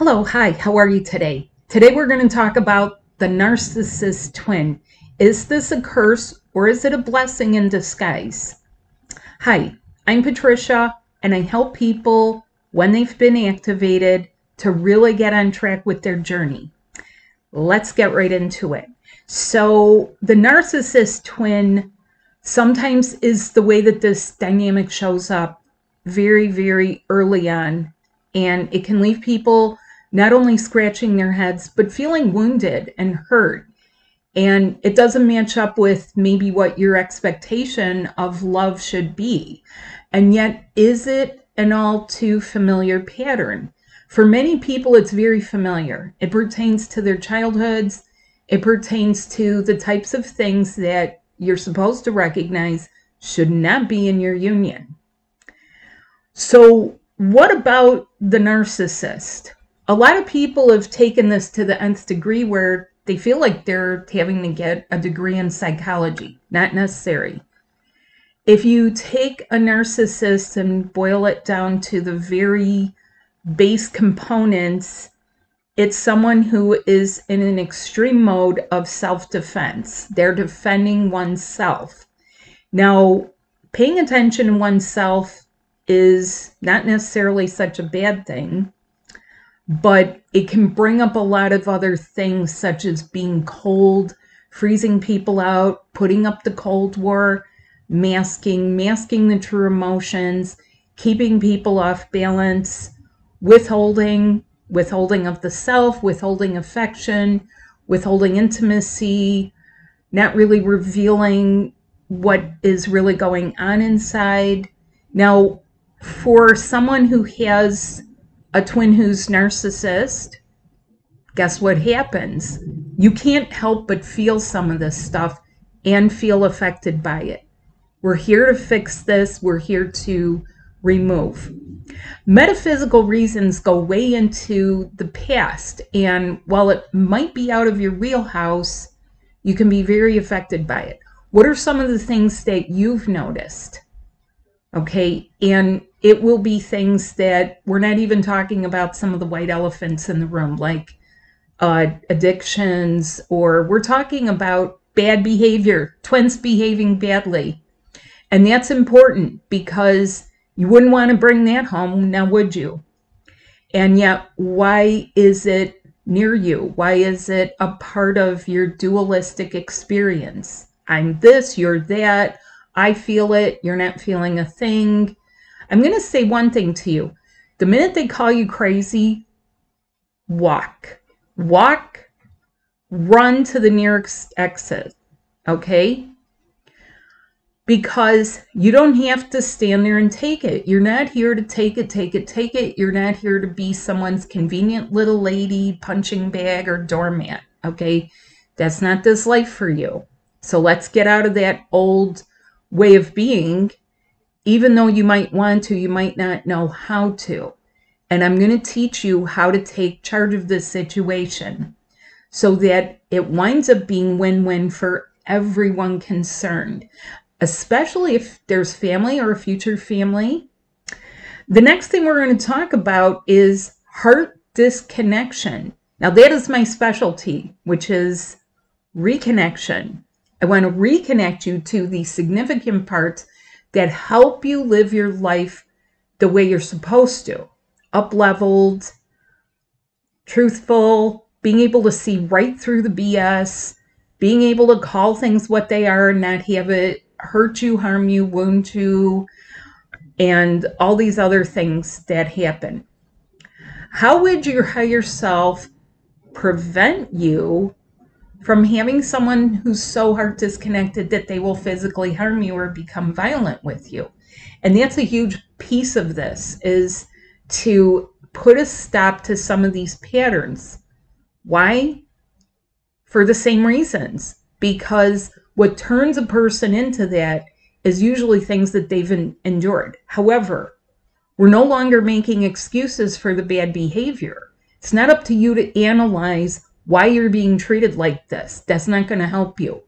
Hello, hi, how are you today? Today we're going to talk about the narcissist twin. Is this a curse or is it a blessing in disguise? Hi, I'm Patricia and I help people when they've been activated to really get on track with their journey. Let's get right into it. So the narcissist twin sometimes is the way that this dynamic shows up very, very early on, and it can leave people not only scratching their heads, but feeling wounded and hurt. And it doesn't match up with maybe what your expectation of love should be. And yet, is it an all too familiar pattern? For many people, it's very familiar. It pertains to their childhoods. It pertains to the types of things that you're supposed to recognize should not be in your union. So what about the narcissist? A lot of people have taken this to the nth degree where they feel like they're having to get a degree in psychology. Not necessary. If you take a narcissist and boil it down to the very base components, it's someone who is in an extreme mode of self-defense. They're defending oneself. Now, paying attention to oneself is not necessarily such a bad thing, but it can bring up a lot of other things, such as being cold, freezing people out, putting up the Cold War, masking the true emotions, keeping people off balance, withholding of the self, withholding affection, withholding intimacy, not really revealing what is really going on inside. Now, for someone who has a twin who's narcissist, guess what happens? You can't help but feel some of this stuff and feel affected by it. We're here to fix this. We're here to remove. Metaphysical reasons go way into the past, and while it might be out of your wheelhouse, you can be very affected by it. What are some of the things that you've noticed? Okay, and it will be things that we're not even talking about, some of the white elephants in the room, like addictions, or we're talking about bad behavior, twins behaving badly. And that's important because you wouldn't want to bring that home, now would you? And yet, why is it near you? Why is it a part of your dualistic experience? I'm this, you're that. I feel it, you're not feeling a thing. I'm going to say one thing to you. The minute they call you crazy, walk, run to the nearest exit, okay? Because you don't have to stand there and take it. You're not here to take it. You're not here to be someone's convenient little lady, punching bag, or doormat, okay? That's not this life for you. So let's get out of that old way of being. Even though you might want to, you might not know how to. And I'm going to teach you how to take charge of this situation so that it winds up being win-win for everyone concerned, especially if there's family or a future family. The next thing we're going to talk about is heart disconnection. Now, that is my specialty, which is reconnection. I want to reconnect you to the significant parts that help you live your life the way you're supposed to. Up-leveled, truthful, being able to see right through the BS, being able to call things what they are and not have it hurt you, harm you, wound you, and all these other things that happen. How would your higher self prevent you from having someone who's so heart disconnected that they will physically harm you or become violent with you? And that's a huge piece of this, is to put a stop to some of these patterns. Why? For the same reasons. Because what turns a person into that is usually things that they've endured. However, we're no longer making excuses for the bad behavior. It's not up to you to analyze why you're being treated like this. That's not going to help you.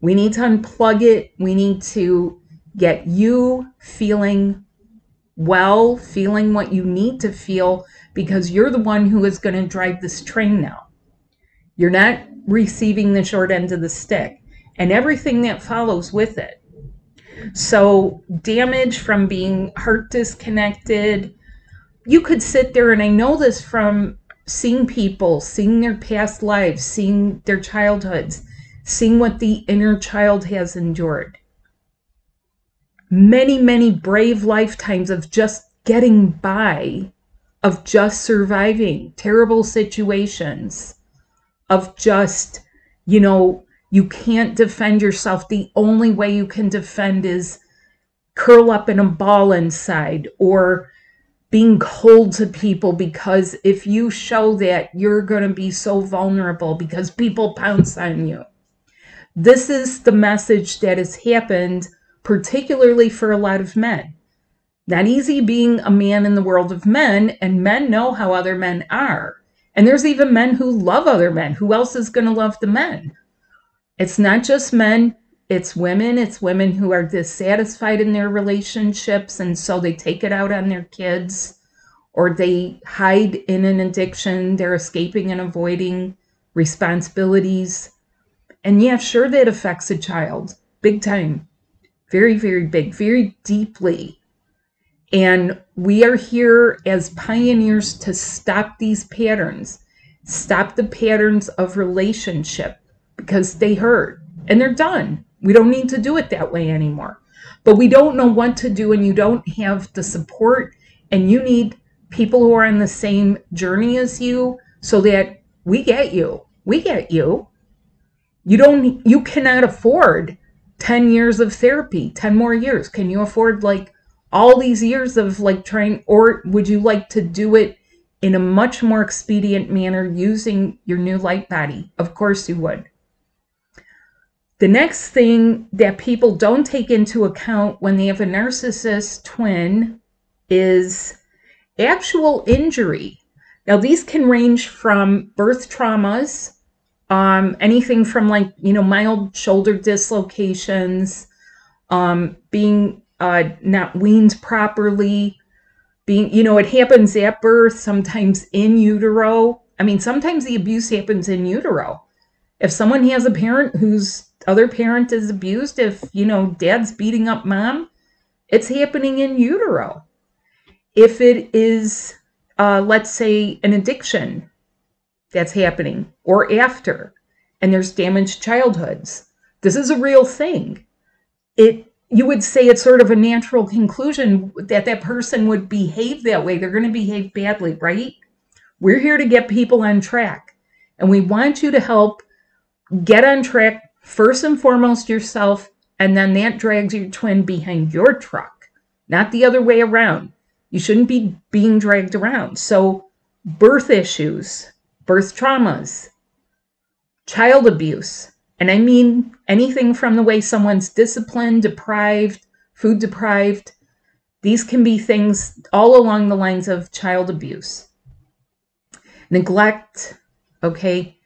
We need to unplug it. We need to get you feeling well, feeling what you need to feel because you're the one who is going to drive this train now. You're not receiving the short end of the stick and everything that follows with it. So damage from being heart disconnected. You could sit there, and I know this from seeing people, seeing their past lives, seeing their childhoods, seeing what the inner child has endured. Many, many brave lifetimes of just getting by, of just surviving terrible situations, of just, you know, you can't defend yourself. The only way you can defend is curl up in a ball inside, or being cold to people, because if you show that, you're going to be so vulnerable because people pounce on you. This is the message that has happened, particularly for a lot of men. Not easy being a man in the world of men, and men know how other men are. And there's even men who love other men. Who else is going to love the men? It's not just men, it's women. It's women who are dissatisfied in their relationships, and so they take it out on their kids, or they hide in an addiction. They're escaping and avoiding responsibilities. And yeah, sure, that affects a child big time. Very, very big, very deeply. And we are here as pioneers to stop these patterns, stop the patterns of relationship, because they hurt and they're done. We don't need to do it that way anymore. But we don't know what to do, and you don't have the support, and you need people who are on the same journey as you, so that we get you. We get you. You cannot afford 10 years of therapy, 10 more years. Can you afford like all these years of like trying, or would you like to do it in a much more expedient manner using your new light body? Of course you would. The next thing that people don't take into account when they have a narcissist twin is actual injury. Now, these can range from birth traumas, anything from like, you know, mild shoulder dislocations, being not weaned properly, being, you know, it happens at birth, sometimes in utero. I mean, sometimes the abuse happens in utero. If someone has a parent who's other parent is abused, if, you know, dad's beating up mom, it's happening in utero. If it is, let's say, an addiction that's happening, or after, and there's damaged childhoods, this is a real thing. You would say it's sort of a natural conclusion that that person would behave that way. They're going to behave badly, right? We're here to get people on track, and we want you to help get on track. First and foremost yourself, and then that drags your twin behind your truck, not the other way around. You shouldn't be being dragged around. So birth issues, birth traumas, child abuse, and I mean anything from the way someone's disciplined, deprived, food deprived. These can be things all along the lines of child abuse. Neglect, okay?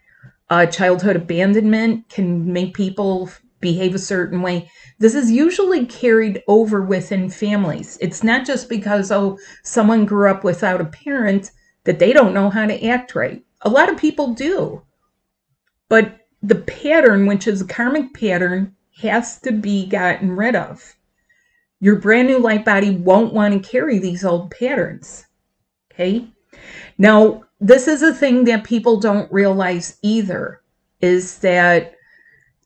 Childhood abandonment can make people behave a certain way. This is usually carried over within families. It's not just because, oh, someone grew up without a parent that they don't know how to act right. A lot of people do. But the pattern, which is a karmic pattern, has to be gotten rid of. Your brand new light body won't want to carry these old patterns. Okay? Now, this is a thing that people don't realize either, is that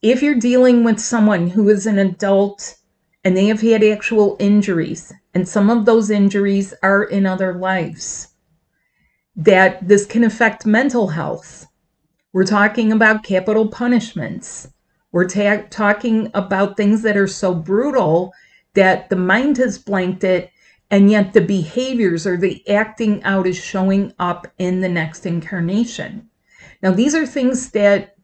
if you're dealing with someone who is an adult and they have had actual injuries, and some of those injuries are in other lives, that this can affect mental health. We're talking about capital punishments. We're talking about things that are so brutal that the mind has blanked it, and yet the behaviors or the acting out is showing up in the next incarnation. Now, these are things that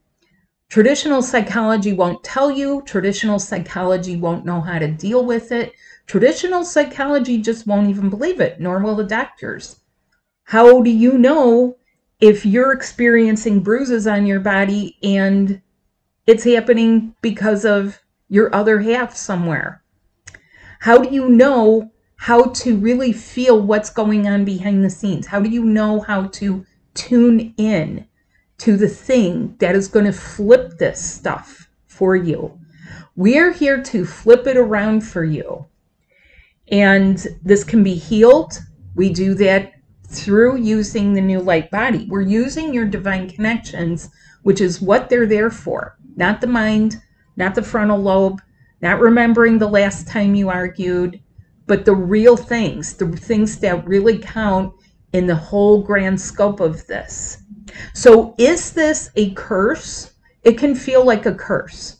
traditional psychology won't tell you. Traditional psychology won't know how to deal with it. Traditional psychology just won't even believe it, nor will the doctors. How do you know if you're experiencing bruises on your body and it's happening because of your other half somewhere? How do you know how to really feel what's going on behind the scenes. How do you know how to tune in to the thing that is going to flip this stuff for you? We're here to flip it around for you. And this can be healed. We do that through using the new light body. We're using your divine connections, which is what they're there for. Not the mind, not the frontal lobe, not remembering the last time you argued, but the real things, the things that really count in the whole grand scope of this. So is this a curse? It can feel like a curse.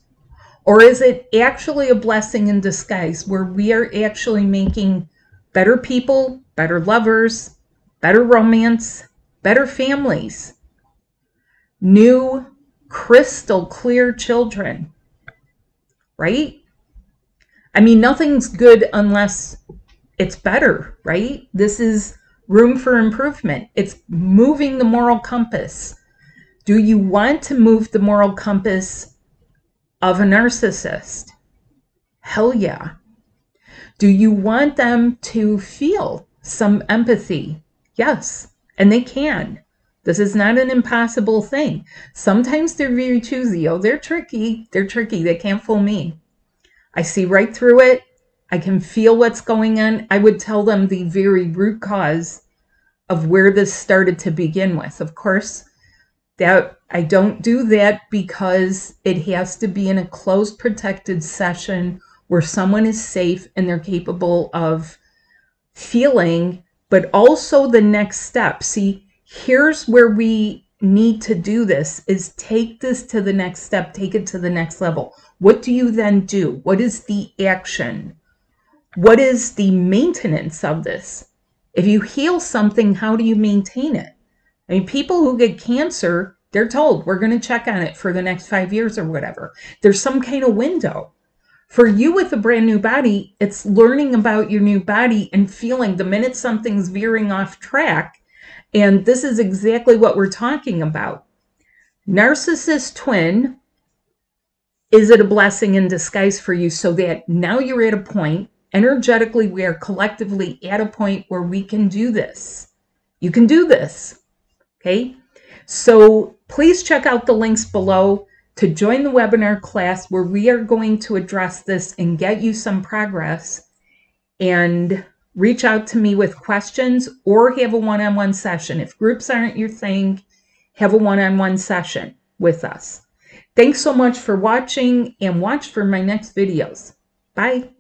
Or is it actually a blessing in disguise, where we are actually making better people, better lovers, better romance, better families, new crystal clear children, right? I mean, nothing's good unless it's better, right? This is room for improvement. It's moving the moral compass. Do you want to move the moral compass of a narcissist? Hell yeah. Do you want them to feel some empathy? Yes, and they can. This is not an impossible thing. Sometimes they're very choosy. Oh, they're tricky. They're tricky. They can't fool me. I see right through it. I can feel what's going on. I would tell them the very root cause of where this started to begin with. Of course, that I don't do that because it has to be in a closed, protected session where someone is safe and they're capable of feeling, but also the next step. See, here's where we need to do this, is take this to the next step, take it to the next level. What do you then do? What is the action? What is the maintenance of this? If you heal something, how do you maintain it? I mean, people who get cancer, they're told, we're going to check on it for the next 5 years or whatever. There's some kind of window. For you with a brand new body, it's learning about your new body and feeling the minute something's veering off track. And this is exactly what we're talking about. Narcissist twin, is it a blessing in disguise for you, so that now you're at a point, energetically we are collectively at a point where we can do this. You can do this, okay? So please check out the links below to join the webinar class where we are going to address this and get you some progress, and reach out to me with questions or have a one-on-one session. If groups aren't your thing, have a one-on-one session with us. Thanks so much for watching, and watch for my next videos. Bye.